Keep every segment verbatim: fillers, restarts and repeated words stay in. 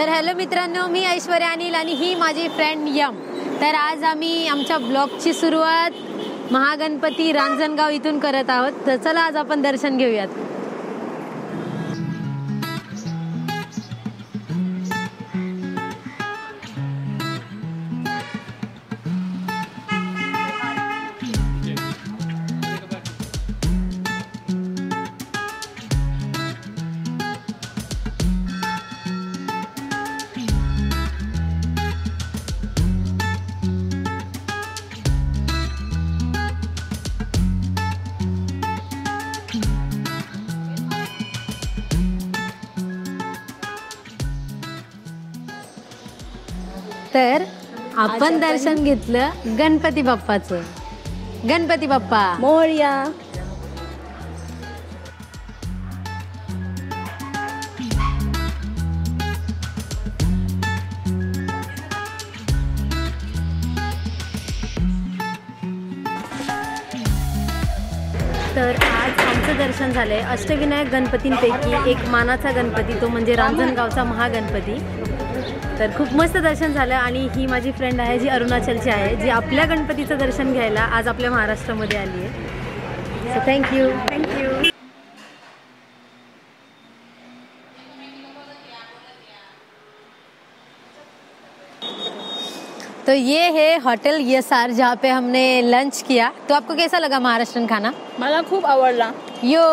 तर हॅलो मित्रांनो, मी ऐश्वर्या अनिल आणि ही माझी फ्रेंड यम। तर आज आम्ही आमच्या ब्लॉगची सुरुवात महागणपती रांजणगाव इथून करत आहोत। तर चला आज आपण दर्शन घेऊयात। तर आपण दर्शन घेतलं गणपती बाप्पाचं। गणपती बाप्पा मोरया। तर आज आमचं दर्शन झालंय अष्टविनायक गणपतींपैकी एक मानाचा गणपती, तो म्हणजे रांजणगावचा महागणपती। तर खूप मस्त दर्शन झालं आणि ही माझी फ्रेंड आहे जी अरुणाचलची आहे, जी आपल्या गणपतीचं दर्शन घ्यायला आज आपल्या महाराष्ट्रामध्ये आली आहे। So thank you thank you. तो ये है होटल ये सार जहाँ पे हमने लंच किया। तो आपको कैसा लगा महाराष्ट्रन खाना? मला खूप आवडला यो।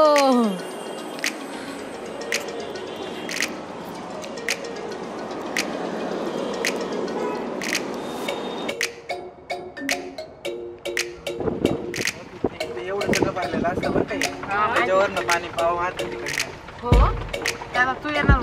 पाणी पाव आता हो त्याला तू येणार।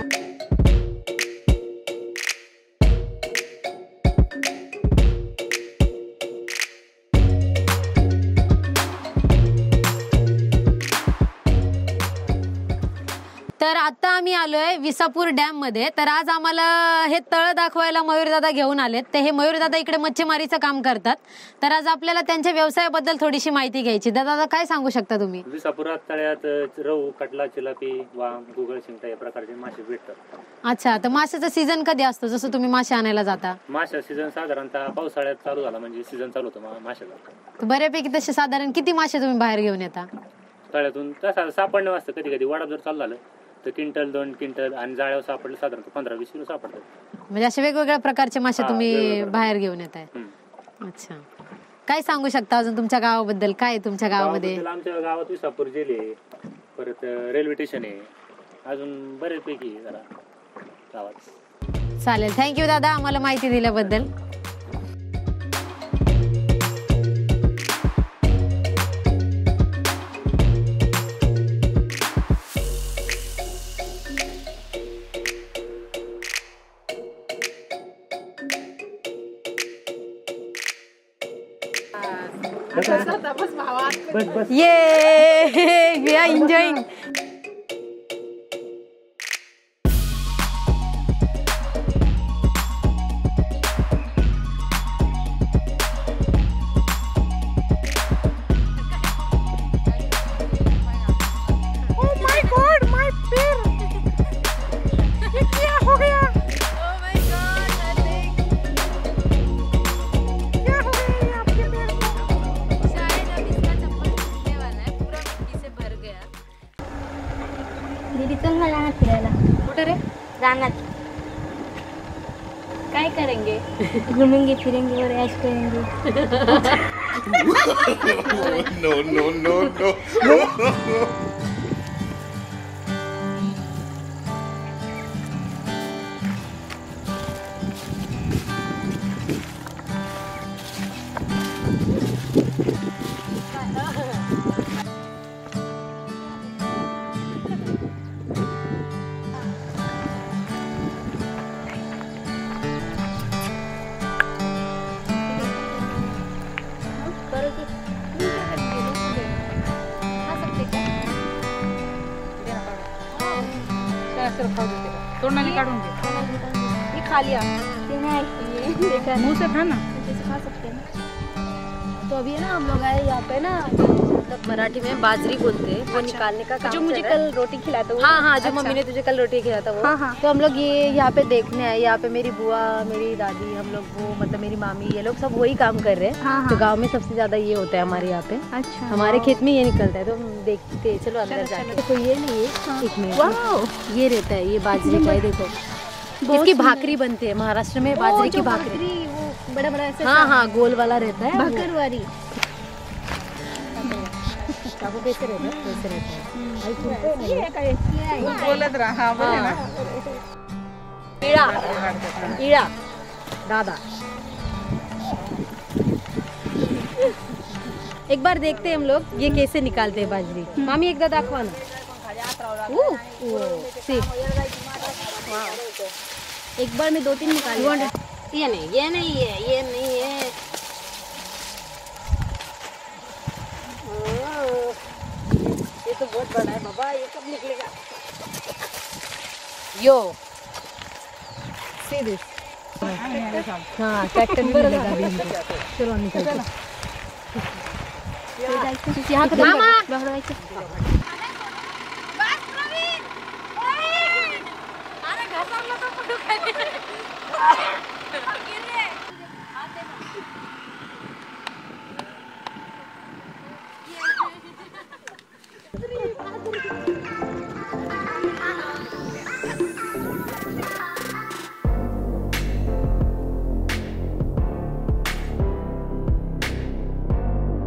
तर आता आम्ही आलोय विसापूर डॅम मध्ये। तर आज आम्हाला हे तळ दाखवायला मयूरदादा घेऊन आलेत। ते हे मयूरदादा इकडे मच्छीमारीचं काम करतात। तर आज आपल्याला त्यांच्या व्यवसायाबद्दल थोडीशी माहिती घ्यायची। दादा काय सांगू शकता तुम्ही? विसापुरात तळ्यात रहू, कटला, चिलापी, वाम, गुगळ, शिंगटा या प्रकारचे मासे भेटतात। अच्छा, तर माशाचा सीझन कधी असतो? जसं तुम्ही मासे आणायला जाता, माशाचा सीझन साधारणतः पावसाळ्यात चालू झाला म्हणजे सीझन चालू होतो माशाचा। बऱ्यापैकी तसे साधारण किती मासे तुम्ही बाहेर घेऊन येता तळ्यातून? तसा सापडणे वाजतं कधी कधी वाडा जर चालू झालं तर क्विंटल दोन क्विंटल आणि जाळ्यावर सापडलं साधारणतः पंधरा वीस किलो सापडतात। म्हणजे असे वेगवेगळ्या प्रकारचे मासे तुम्ही बाहेर घेऊन येत आहे। अच्छा, काय सांगू शकता अजून तुमच्या गावाबद्दल? काय तुमच्या गावामध्ये? आमच्या गावात विसापूर जेल आहे, परत रेल्वे स्टेशन आहे, अजून बऱ्यापैकी जरा गावात। चालेल, थँक्यू दादा आम्हाला माहिती दिल्याबद्दल। बस बस ये वी आर एन्जॉयिंग। काय करेंगे? घूमेंगे फिरेंगे और ऐश करेंगे। No no no no. ये खा लिया मुँह से, खा ना, खा सकते हैं। तो अभी ना हम लोग आए यहाँ पे ना मराठी में बाजरी बोलते हैं, वो निकालने का काम जो मुझे कल रोटी खिलाया था। हाँ हाँ, जो मम्मी ने तुझे कल रोटी खिलाया था वो। तो हम लोग ये यहाँ पे देखने आए। यहाँ पे मेरी बुआ, मेरी दादी, हम लोग वो मतलब मेरी मामी, ये लोग सब वही काम कर रहे हैं। तो गाँव में सबसे ज्यादा ये होता है हमारे यहाँ पे। अच्छा, हमारे खेत में ये निकलता है तो हम देखते हैं। चलो अंदर जाते हैं। तो ये नहीं, ये रहता है, ये बाजरी का है। देखो इसकी भाकरी बनती है महाराष्ट्र में, बाजरे की भाकरी। वो बड़ा बड़ा ऐसा, हाँ हाँ, गोल वाला रहता है, भाकरवारी। वो कैसे रहता है, कैसे रहता है, ये कैसे बोलत रहा वो है ना। ईड़ा ईड़ा दादा, एक बार देखते हैं हम लोग ये कैसे निकालते हैं बाजरी। मामी एक दादा खाना एक बार में दो तीन निकाल। ये नहीं, ये नहीं है, ये नहीं है। ये तो बहुत बड़ा है बाबा, ये कब निकलेगा। यो सीधे, हाँ ट्रैक्टर में निकलेगा। चलो निकल यहाँ का।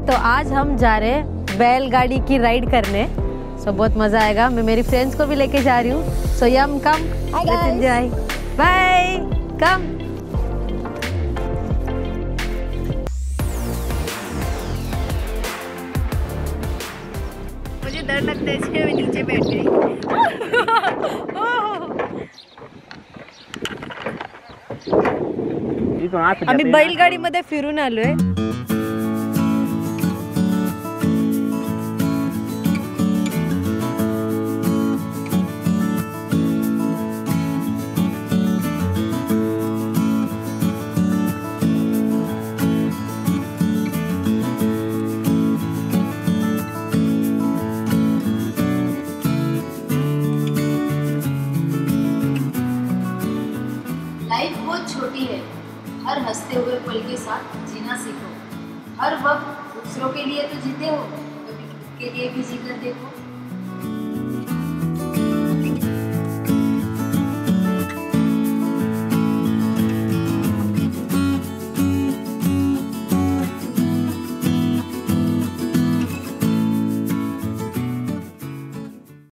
तो आज हम जा रहे हैं बैलगाड़ी की राइड करने। सो बहुत मजा आएगा। मैं मेरी फ्रेंड्स को भी लेके जा रही हूँ। So yum come, let's enjoy, bye, come. मुझे डर लगता है इसलिए मैं नीचे बैठ गई। आम्ही बैलगाडी मध्ये फिरून आलोय। हर हंसते हुए पल के साथ जीना सीखो। हर वक्त दूसरों के लिए तो जीते हो, कभी खुद के लिए भी जीकर देखो।